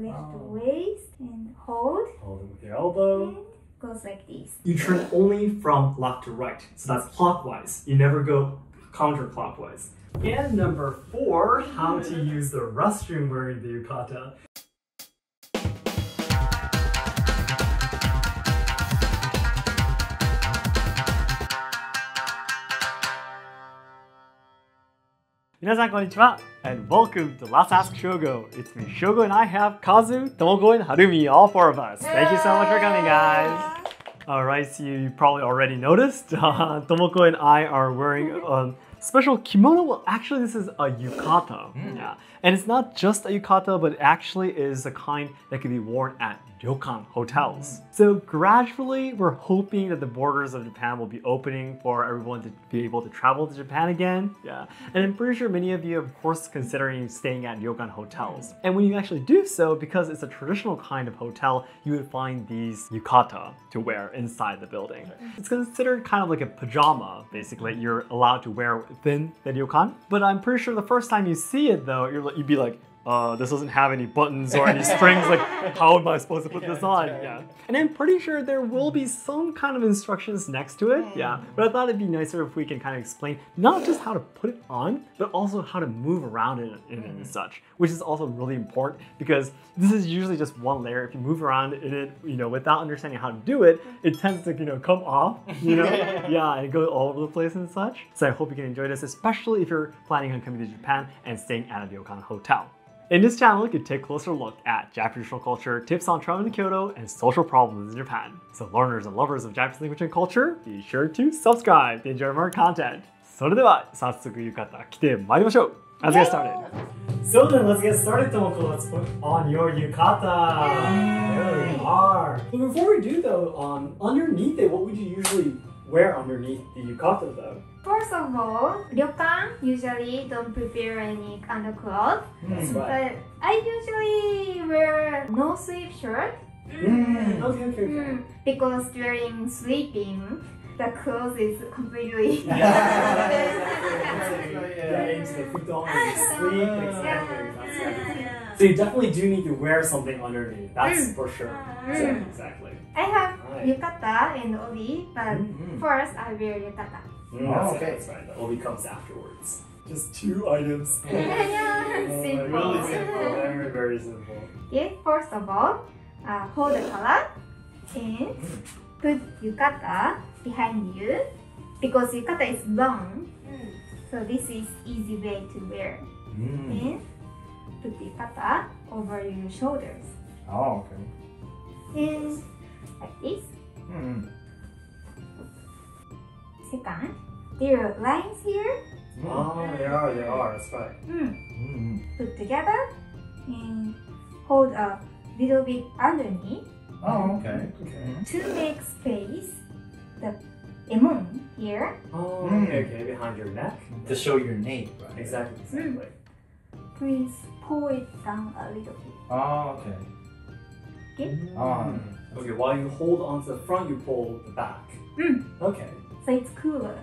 left waist and hold with your elbow and goes like this. You turn only from left to right, so that's clockwise. You never go counterclockwise. And number 4, how to use the restroom wearing the yukata. Minasan konnichiwa, and welcome to Let's Ask Shogo. It's me, Shogo, and I have Kazu, Tomoko, and Harumi, all 4 of us. Thank you so much for coming, guys. Alright, so you probably already noticed, Tomoko and I are wearing special kimono. Well, actually this is a yukata, and it's not just a yukata, but it actually is a kind that can be worn at ryokan hotels. So gradually we're hoping that the borders of Japan will be opening for everyone to be able to travel to Japan again. And I'm pretty sure many of you of course considering staying at ryokan hotels. And when you actually do so, because it's a traditional kind of hotel, you would find these yukata to wear inside the building. It's considered kind of like a pajama, basically, you're allowed to wear thin ryokan. But I'm pretty sure the first time you see it though, you'd be like, this doesn't have any buttons or any strings, like how am I supposed to put this on? And I'm pretty sure there will be some kind of instructions next to it, but I thought it'd be nicer if we can kind of explain not just how to put it on, but also how to move around in it and such, which is also really important because this is usually just one layer. If you move around in it, you know, without understanding how to do it, it tends to, you know, come off, you know, and go all over the place and such. So I hope you can enjoy this, especially if you're planning on coming to Japan and staying at a ryokan hotel. In this channel, you can take a closer look at Japanese traditional culture, tips on traveling to Kyoto, and social problems in Japan. So learners and lovers of Japanese language and culture, be sure to subscribe to enjoy more content. So then let's get started. So then let's get started, Tomoko. Let's put on your yukata. There we are. But before we do though, underneath it, what would you usually wear underneath the yukata though? First of all, ryokan usually don't prepare any underclothes. That's right. But I usually wear no-sleeve shirt. Because during sleeping, the clothes is completely... So you definitely do need to wear something underneath, that's for sure. Exactly. I have yukata and obi, but first I wear yukata. That's right. The obi comes afterwards. Just 2 items. Simple. Really simple. Very, very simple. Okay, first of all, hold the color and put yukata behind you because yukata is long. So this is easy way to wear. And put yukata over your shoulders. Oh, okay. And like this. Second, there are lines here. Oh, they are, that's right. Put together and hold a little bit underneath. Oh, okay. To make space, the emon here. Oh, okay, behind your neck. To show your name, right? Exactly. Please pull it down a little bit. Oh, okay. Okay, while you hold on to the front, you pull the back. Okay. So it's cooler.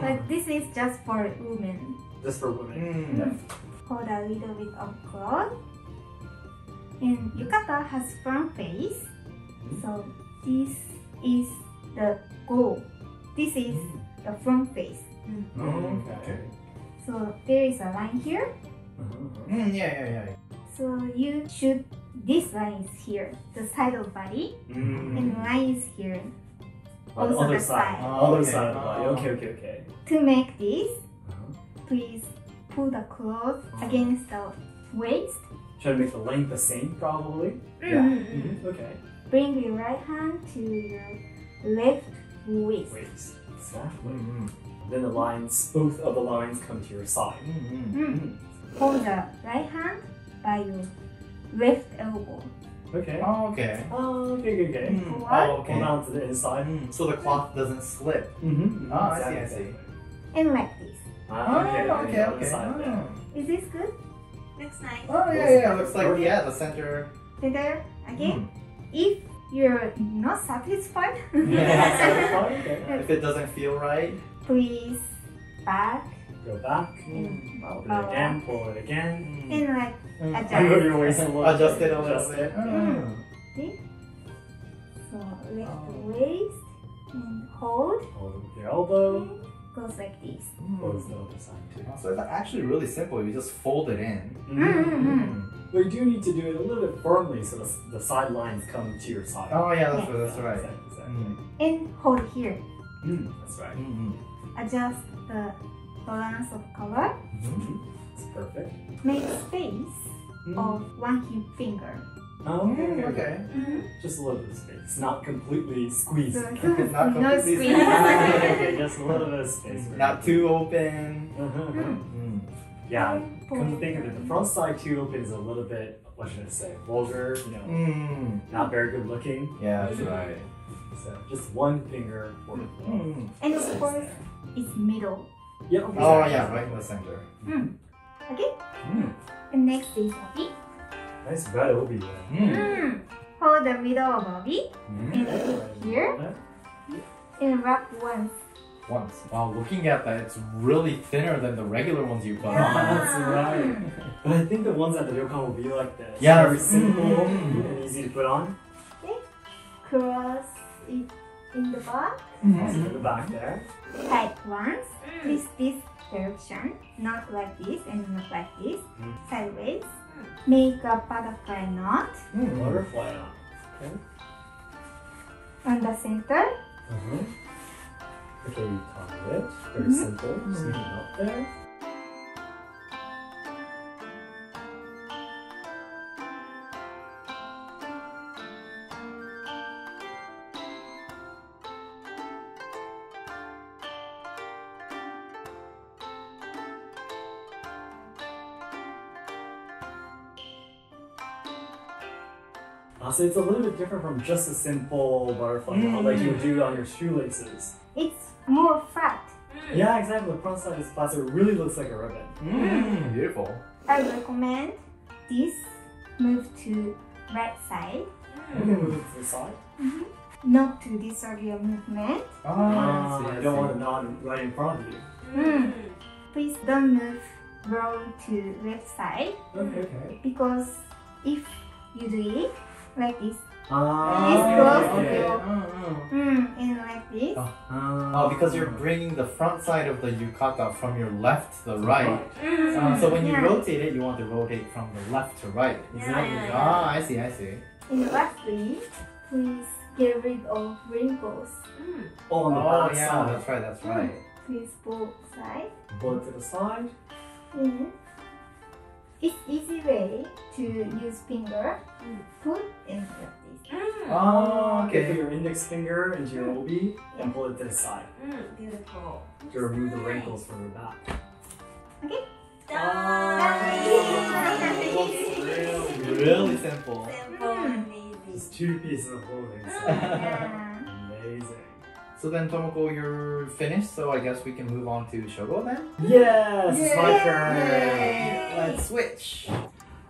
But this is just for women. Just for women. Hold a little bit of cloth. And yukata has firm face. So this is the goal. This is the firm face. Okay. So there is a line here. So you should, this line is here, the side of body, and line is here. On the other side. Other side of the body. Okay. To make this, please pull the cloth against the waist. Try to make the length the same, probably. Okay. Bring your right hand to your left waist. Exactly. Then the lines, both of the lines, come to your side. Hold the right hand by your left elbow. Okay. Hold on to the inside. So the cloth doesn't slip. I see. And like this. Is this good? Looks nice. Looks like the center. Again. If you're not satisfied, if it doesn't feel right, please back go back, pull it again, and like adjust your waist a little bit. Adjust it a little bit. See? So lift the waist and hold. Hold the elbow. Goes like this. Goes the other side too. So it's actually really simple. You just fold it in. But you do need to do it a little bit firmly so the side lines come to your side. Oh yeah, that's right. Exactly. And hold here. That's right. Adjust the balance of color. It's perfect. Make space of one finger. Okay. Just a little bit of space. Not completely squeezed. Not completely squeezed. Okay, just a little bit of space. Not too open. Yeah, come to think of it, the front side too open is a little bit, what should I say, vulgar, you know, not very good looking. Yeah, that's right. So just one finger for the and of course, it's middle. Yep. Exactly. Oh yeah, right in the center. Okay? And next is obi. Nice red obi there. Hold the middle of obi and look here and wrap once. Wow, looking at that, it's really thinner than the regular ones you put on. That's right. But I think the ones at the ryokan will be like this. Yeah, very simple and easy to put on. Okay, cross it in the back. Also in the back there. Tight once. Twist this direction, not like this and not like this. Sideways. Make a butterfly knot. Butterfly knot. Okay. On the center. Okay, you tie it. Very simple. Just leave it up there. So it's a little bit different from just a simple butterfly knot like you would do on your shoelaces. It's more flat. Yeah, exactly. The front side is flat, so it really looks like a ribbon. Beautiful. I recommend this move to right side. You can move it to the side. Not to disturb your movement. You don't want to nod right in front of you. Please don't move wrong to left side. Okay. Because if you do it like this. And like this. Because you're bringing the front side of the yukata from your left to the right. So when you rotate it, you want to rotate from the left to right. Exactly. I see, I see. And lastly, please get rid of wrinkles. On the back side. That's right, that's right. Please both sides. Both to the side. It's easy way to use finger, put and practice. Okay. Put your index finger into your obi and pull it to the side. Beautiful. To remove the wrinkles from your back. Okay. Done. Really simple. And easy. Just two pieces of holding. Amazing. So then, Tomoko, you're finished, so I guess we can move on to Shogo then? Yes, it's my turn! Let's switch!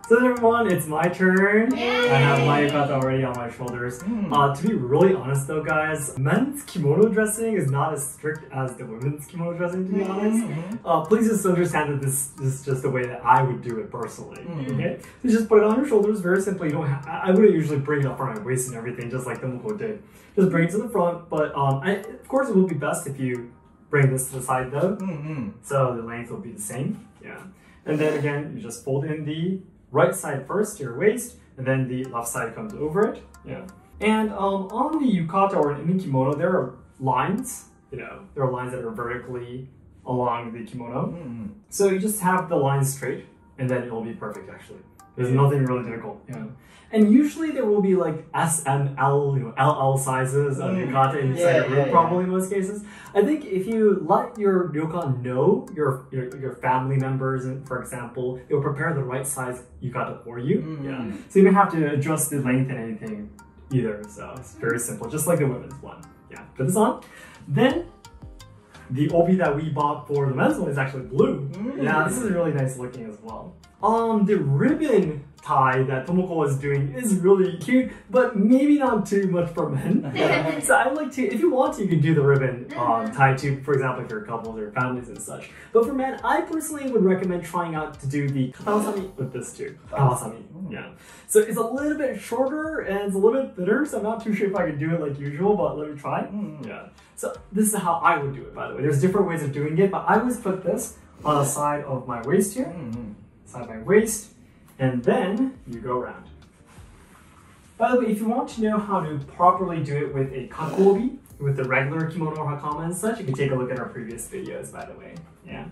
So then everyone, it's my turn! I have my yukata already on my shoulders. To be really honest though guys, men's kimono dressing is not as strict as the women's kimono dressing, to be honest. Please just understand that this is just the way that I would do it personally. Okay? So just put it on your shoulders very simply. You don't have, I wouldn't usually bring it up around my waist and everything just like Tomoko did. Just bring it to the front, but of course it would be best if you bring this to the side though. So the length will be the same. And then again, you just fold in the right side first to your waist, and then the left side comes over it. And on the yukata or in the kimono, there are lines. There are lines that are vertically along the kimono. So you just have the line straight, and then it will be perfect actually. There's nothing really difficult. And usually there will be like S, M, L, LL sizes of yukata inside the room, probably in most cases. I think if you let your ryokan know, your family members, for example, they will prepare the right size yukata for you. So you don't have to adjust the length and anything either. So it's very simple, just like the women's one. Put this on. Then the obi that we bought for the men's one is actually blue. This is really nice looking as well. The ribbon tie that Tomoko is doing is really cute, but maybe not too much for men. So I like to, if you want to, you can do the ribbon tie too, for example, if you're couples or families and such. But for men, I personally would recommend trying out to do the Kata-Osami with this too. Kata-Osami, yeah. So it's a little bit shorter and it's a little bit thinner, so I'm not too sure if I can do it like usual, but let me try. Yeah. So this is how I would do it, by the way. There's different ways of doing it, but I always put this on the side of my waist here, side of my waist, and then you go around. By the way, if you want to know how to properly do it with a kaku obi, with the regular kimono or hakama and such, you can take a look at our previous videos, by the way. Yeah.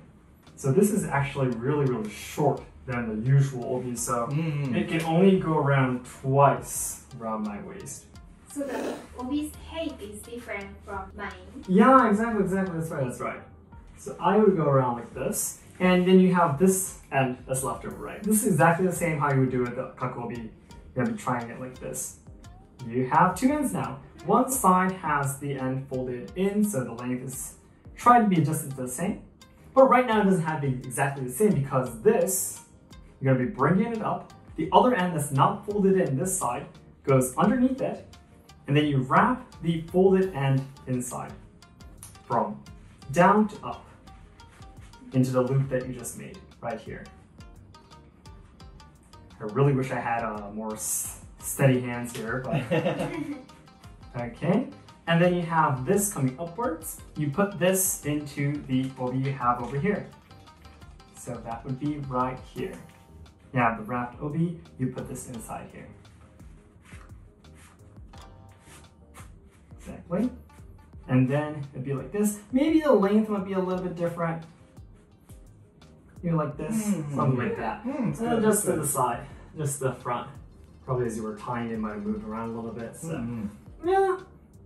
So this is actually really, really short than the usual obi, so it can only go around twice around my waist. So the obi's height is different from mine. Yeah, exactly, exactly. That's right, that's right. So I would go around like this, and then you have this end that's left over, right? This is exactly the same how you would do with the kaku obi. You have to trying it like this. You have two ends now. One side has the end folded in, so the length is trying to be adjusted to the same. But right now it doesn't have to be exactly the same because this, you're going to be bringing it up. The other end that's not folded in, this side, goes underneath it, and then you wrap the folded end inside from down to up into the loop that you just made right here. I really wish I had more steady hands here, but okay. And then you have this coming upwards. You put this into the obi you have over here. So that would be right here. You have the wrapped obi, you put this inside here. Exactly. And then it'd be like this. Maybe the length might be a little bit different. You know, like this, something like that. Just to the side, just the front. Probably as you were tying it, might have moved around a little bit. So yeah,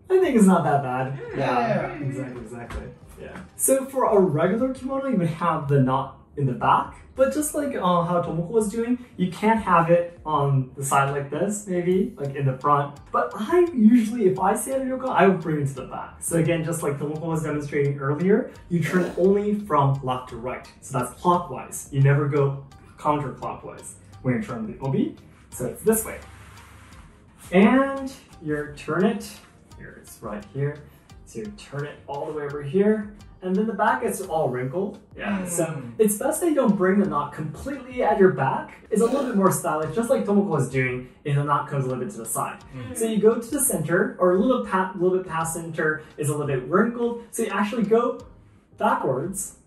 I think it's not that bad. Yeah, exactly, exactly. Yeah. So for a regular kimono, you would have the knot in the back, but just like how Tomoko was doing, you can't have it on the side like this, maybe like in the front. But I usually, if I say a ryokan, I would bring it to the back. So again, just like Tomoko was demonstrating earlier, you turn only from left to right, so that's clockwise. You never go counterclockwise when you turn the obi. So it's this way, and you turn it here. It's right here. So you turn it all the way over here. And then the back is all wrinkled. Yeah. So it's best that you don't bring the knot completely at your back. It's a little bit more stylish, just like Tomoko is doing, and the knot comes a little bit to the side. So you go to the center, or a little bit past center is a little bit wrinkled. So you actually go backwards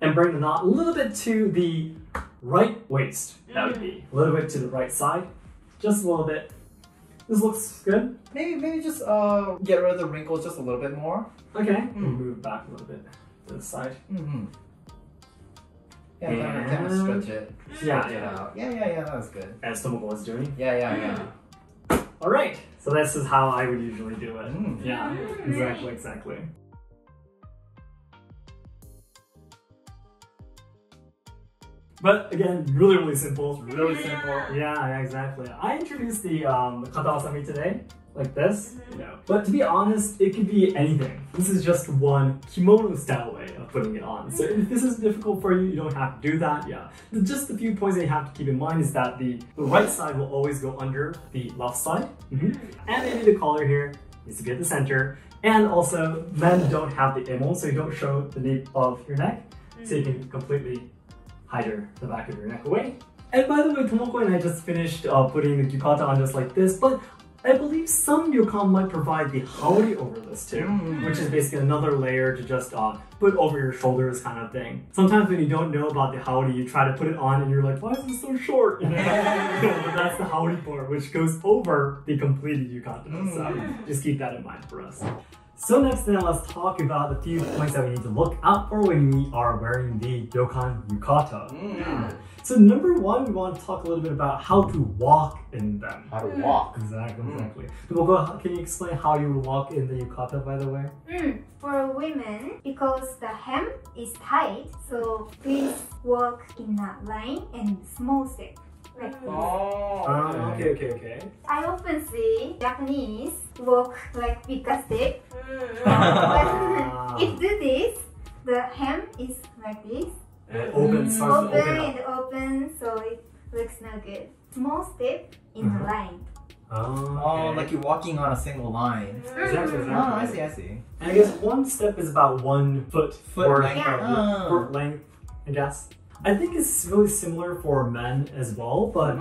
and bring the knot a little bit to the right waist. That would be a little bit to the right side, just a little bit. This looks good. Maybe just get rid of the wrinkles just a little bit more. Okay. Move back a little bit to the side. Yeah, and kind of stretch it. Stretch it out. Yeah, that was good. As Tomoko was doing. Yeah. All right. So this is how I would usually do it. Yeah. Exactly. But again, really simple. Really simple. Yeah, exactly. I introduced the Kata-Osami today, like this. But to be honest, it could be anything. This is just one kimono style way of putting it on. So if this is difficult for you, you don't have to do that. Yeah. Just a few points that you have to keep in mind is that the right side will always go under the left side. And maybe the collar here needs to be at the center. And also, men don't have the emon, so you don't show the nape of your neck. So you can completely hide the back of your neck away. And by the way, Tomoko and I just finished putting the yukata on just like this, but I believe some ryokan might provide the haori over this too, which is basically another layer to just put over your shoulders kind of thing. Sometimes when you don't know about the haori, you try to put it on and you're like, why is this so short? You know? But that's the haori part, which goes over the completed yukata, so just keep that in mind for us. So next then, let's talk about a few points that we need to look out for when we are wearing the ryokan yukata. So number one, we want to talk a little bit about how to walk in them. How to walk. Exactly. Tomoko, can you explain how you walk in the yukata, by the way? For women, because the hem is tight, so please walk in a line and small step. Like this. Okay. I often see Japanese walk like bigger step. But if do this, the hem is like this. It opens, starts to open up. So it looks no good. Small step in the line. Oh, okay. Like you're walking on a single line. Exactly, exactly. Oh, I see, I see. And I guess one step is about 1 foot. Foot length, I guess. I think it's really similar for men as well, but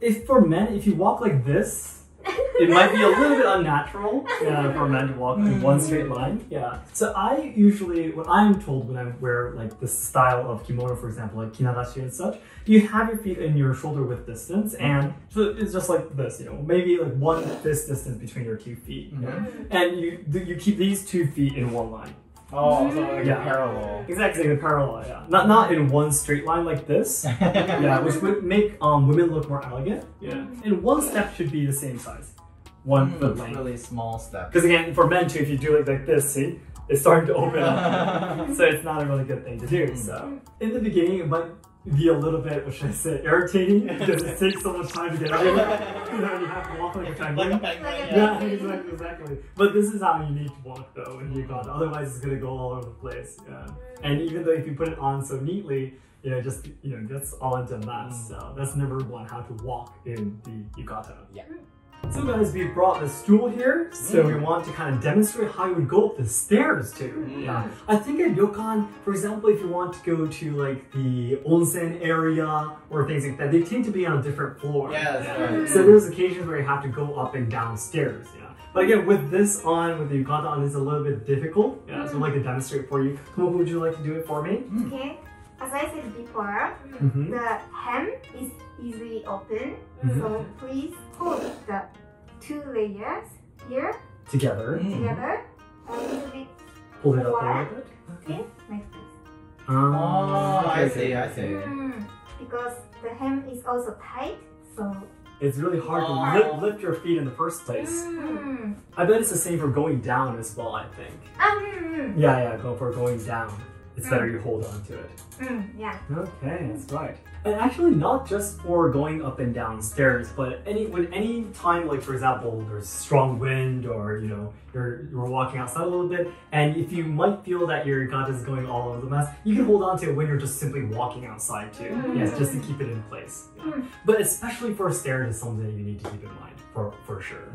if you walk like this, it might be a little bit unnatural for men to walk in one straight line. Yeah. So I usually, what I'm told when I wear like this style of kimono, for example, like kinagashi and such, you have your feet in your shoulder width distance, and so it's just like this, you know, maybe like 1 fist distance between your 2 feet, you know? And you keep these 2 feet in one line. Oh, so like parallel. Exactly, the parallel, yeah. Not in one straight line like this, yeah, which would make women look more elegant. Yeah. And one step should be the same size. 1 foot length. Really small step. Because again, for men too, if you do like this, see? It's starting to open up. So it's not a really good thing to do, so. In the beginning, it might be a little bit, what should I say, irritating, because it takes so much time to get out of it. You know, you have to walk like a penguin. Yeah, exactly. But this is how you need to walk though in Yukata. Otherwise, it's gonna go all over the place. Yeah. And even though if you put it on so neatly, you know, just gets all into a mess. So that's #1: how to walk in the Yukata. Yeah. So guys, we brought the stool here, so we want to kind of demonstrate how you would go up the stairs too. Yeah. I think at ryokan, for example, if you want to go to like the onsen area or things like that, they tend to be on a different floor. Yes. Yeah. So there's occasions where you have to go up and down stairs. Yeah. But again, with this on, with the yukata on, it's a little bit difficult. Yeah. So I'd like to demonstrate for you. Tomoko, would you like to do it for me? Okay. As I said before, the hem is easily open, so please hold the 2 layers here together. Together, a little bit. Pull it up a little bit. Okay, like this. Oh, I see, I see. Because the hem is also tight, so it's really hard to lift your feet in the first place. I bet it's the same for going down as well. I think. Yeah, for going down. It's better you hold on to it. Yeah. Okay, that's right. And actually not just for going up and down stairs, but any time, like for example, there's strong wind or, you know, you're walking outside a little bit, and if you might feel that your yukata is going all over the mess, you can hold on to it when you're just simply walking outside too. Yes, just to keep it in place. Yeah. But especially for stairs is something you need to keep in mind, for sure.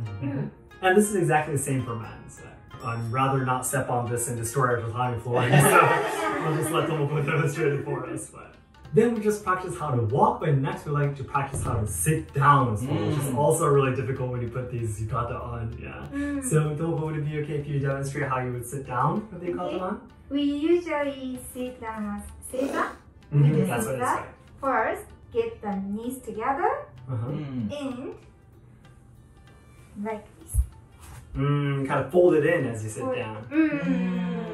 And this is exactly the same for men, so I'd rather not step on this and destroy our tatami flooring, so I'll just let Tomoko demonstrate it for us. But then we just practice how to walk, but next we like to practice how to sit down as well, which is also really difficult when you put these yukata on. Yeah. So Tomoko, would it be okay if you demonstrate how you would sit down with the yukata on? We usually sit down as seiza. That's what it's like. First, get the knees together and like this. Kind of fold it in as you sit down.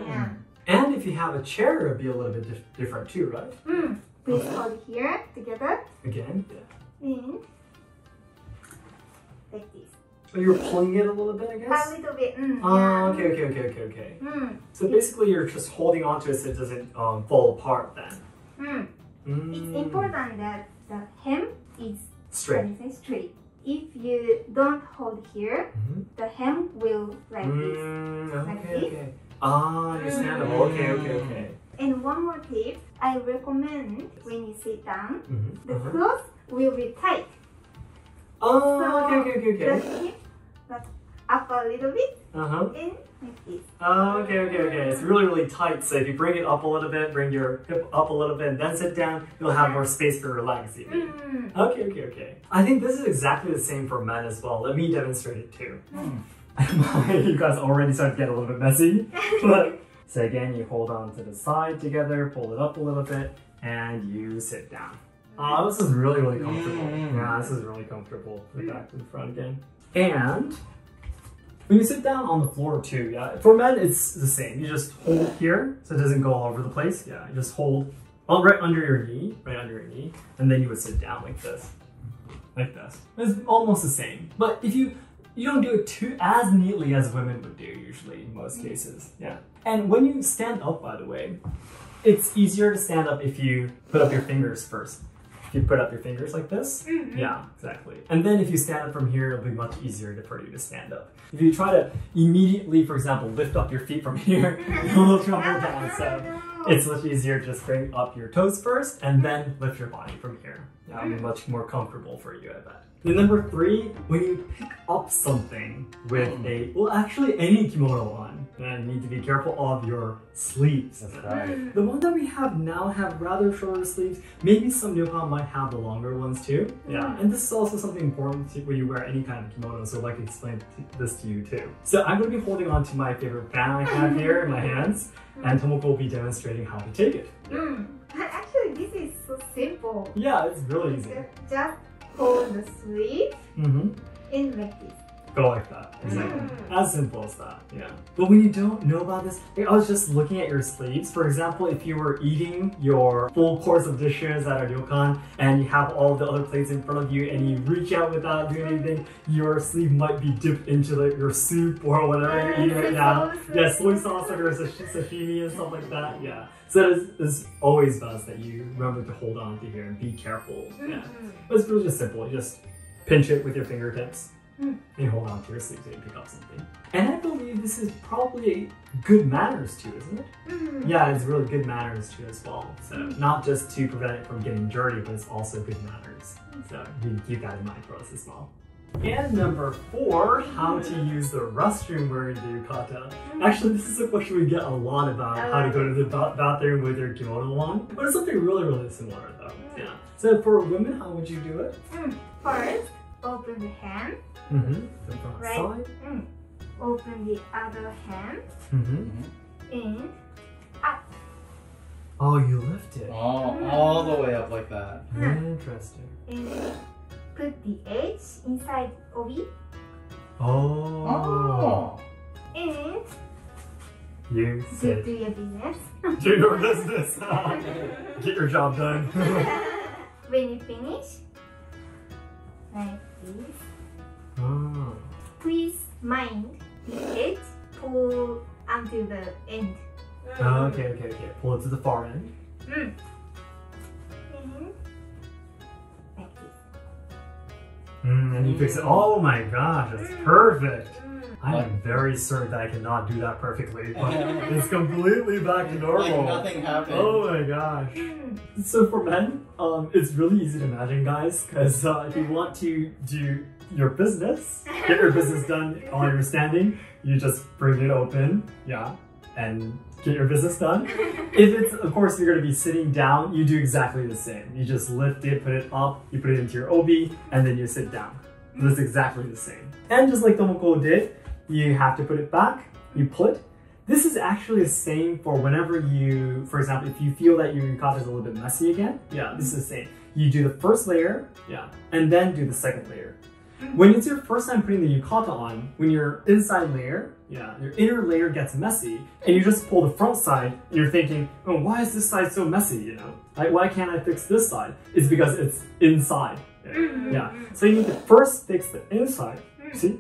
Yeah. And if you have a chair, it'll be a little bit different too, right? Please hold here together. Again. Yeah. And like this. So you're pulling it a little bit, I guess? A little bit. Okay. So basically you're just holding onto it so it doesn't fall apart then. It's important that the hem is straight. If you don't hold here, the hem will like this. Okay. Ah, understandable. Okay. And one more tip, I recommend when you sit down, the clothes will be tight. Oh, so okay. The hip up a little bit and like this. Oh, okay. It's really tight, so if you bring it up a little bit, bring your hip up a little bit, and then sit down, you'll have more space for relaxing. Okay. I think this is exactly the same for men as well. Let me demonstrate it too. You guys already start to get a little bit messy. But so again, you hold on to the side together, pull it up a little bit, and you sit down. Oh, this is really comfortable. Yeah, this is really comfortable. Put it back to the front again. And when you sit down on the floor too, yeah. For men, it's the same. You just hold here, so it doesn't go all over the place. Yeah, you just hold right under your knee, and then you would sit down like this, It's almost the same. But if you don't do it as neatly as women would do usually in most cases. Yeah. And when you stand up, by the way, it's easier to stand up if you put up your fingers first. You put up your fingers like this, yeah, exactly. And then if you stand up from here, it'll be much easier for you to stand up. If you try to immediately, for example, lift up your feet from here, you'll trouble down. So it's much easier to just bring up your toes first and then lift your body from here. much more comfortable for you, I bet. Then number three, when you pick up something with a, well actually any kimono on, then you need to be careful of your sleeves. That's right. The ones that we have now have rather shorter sleeves. Maybe some Ryokan might have the longer ones too. Yeah. And this is also something important when you wear any kind of kimono, so I'd like to explain this to you too. So I'm going to be holding on to my favorite fan I have here in my hands, and Tomoko will be demonstrating how to take it. Actually, this is so simple. Yeah, it's really easy. Just hold the sleeve and make this. Go like that. Exactly. As simple as that. Yeah. But when you don't know about this, I was just looking at your sleeves. For example, if you were eating your full course of dishes at a ryokan and you have all the other plates in front of you and you reach out without doing anything, your sleeve might be dipped into like your soup or whatever you're eating right now. Yeah, soy sauce or sashimi and stuff like that. Yeah. So it's always best that you remember to hold on to here and be careful. Yeah. But it's really just simple. You just pinch it with your fingertips. You hold on to your sleeve and pick up something. And I believe this is probably good manners too, isn't it? Yeah, it's really good manners too as well. So not just to prevent it from getting dirty, but it's also good manners. So you need to keep that in mind for us as well. And number four, how to use the restroom wearing the yukata. Actually, this is a question we get a lot about, how to go to the bathroom with your kimono on. But it's something really, really similar though. Yeah. So for women, how would you do it? First, open the hand. Right. Open the other hand. And up. Oh, you lift it. Oh, all the way up like that. Interesting. And put the edge inside obi. Oh. And you say, do your business. Do your business. Get your job done. When you finish, like this. Please mind the edge, pull until the end. Okay. Pull it to the far end. Like this. And you fix it. Oh my gosh, that's perfect. I am very certain that I cannot do that perfectly, but it's completely back to normal. Like nothing happened. Oh my gosh. So for men, it's really easy to imagine, guys, because if you want to do your business, get your business done while you're standing, you just bring it open, and get your business done. If it's, of course, you're going to be sitting down, you do exactly the same. You just lift it, put it up, you put it into your obi, and then you sit down. So that's exactly the same. And just like Tomoko did, you have to put it back, you pull it. This is actually the same for whenever you, for example, if you feel that your yukata is a little bit messy again, this is the same. You do the first layer, and then do the second layer. When it's your first time putting the yukata on, when your inside layer, your inner layer gets messy, and you just pull the front side, and you're thinking, oh, why is this side so messy, you know? Like, why can't I fix this side? It's because it's inside. So you need to first fix the inside. See?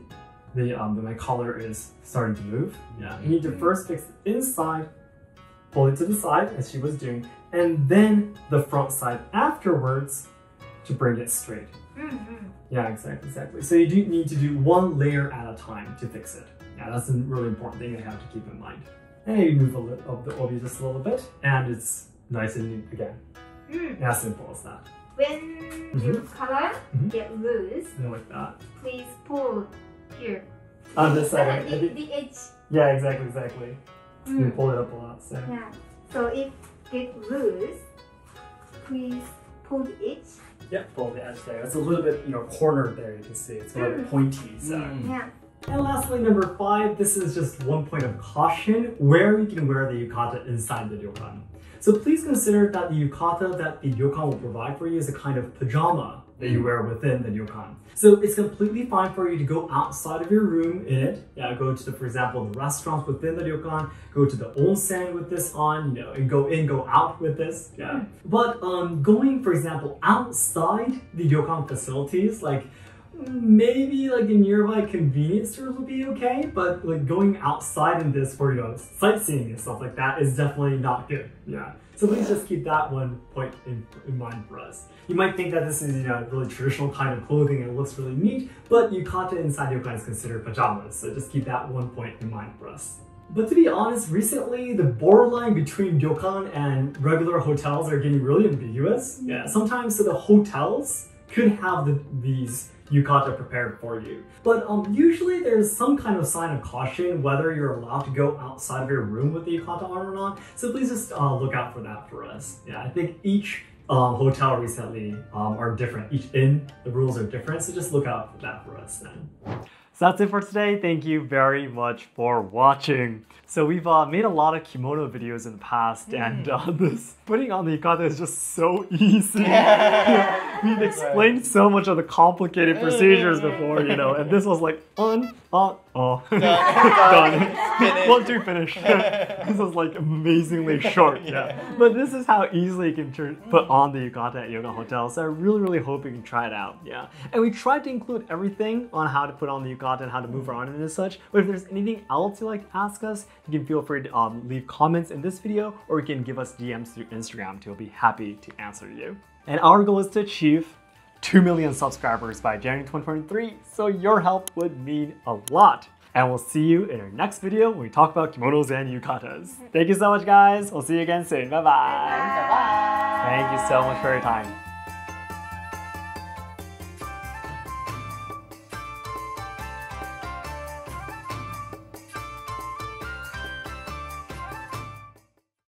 My collar is starting to move. You need to first fix the inside, pull it to the side, as she was doing, and then the front side afterwards to bring it straight. Yeah, exactly. So you do need to do one layer at a time to fix it. Yeah, that's a really important thing you have to keep in mind. And you move up the obi just a little bit, and it's nice and neat again. As simple as that. When your color get loose, like that, please pull here. On this side, the edge. Yeah, exactly. You pull it up a lot. So so if get loose, please pull the edge. Yep, pull the edge there. It's a little bit, cornered there, you can see. It's a little bit pointy, so. And lastly, number five, this is just one point of caution, where you can wear the yukata inside the ryokan. So please consider that the yukata that the ryokan will provide for you is a kind of pajama that you wear within the ryokan. So it's completely fine for you to go outside of your room in it. Go to, for example, the restaurants within the ryokan, go to the onsen with this on, and go in, go out with this. But going, for example, outside the ryokan facilities, like maybe like a nearby convenience store would be okay, but like going outside in this for sightseeing and stuff like that is definitely not good. So please just keep that one point in mind for us. You might think that this is really traditional kind of clothing and it looks really neat, but yukata inside ryokan is considered pajamas, so just keep that one point in mind for us. But to be honest, recently the borderline between ryokan and regular hotels are getting really ambiguous. Yeah. Sometimes so the hotels could have these yukata prepared for you. But usually there's some kind of sign of caution whether you're allowed to go outside of your room with the yukata on or not. So please just look out for that for us. Yeah, I think each hotel recently are different. Each inn, the rules are different. So just look out for that for us then. So that's it for today. Thank you very much for watching. So we've made a lot of kimono videos in the past, and this putting on the yukata is just so easy. Yeah. We've explained so much of the complicated procedures before, you know, and this was like done. One, two, finish. This was like amazingly short, yeah. But this is how easily you can put on the yukata at Yoga Hotel. So I really hope you can try it out, yeah. And we tried to include everything on how to put on the yukata and how to move around and such, but if there's anything else you like to ask us, you can feel free to leave comments in this video, or you can give us DMs through Instagram. We'll be happy to answer you. And our goal is to achieve 2 million subscribers by January 2023, so your help would mean a lot. And we'll see you in our next video when we talk about kimonos and yukatas. Thank you so much, guys. We'll see you again soon. Bye-bye. Thank you so much for your time.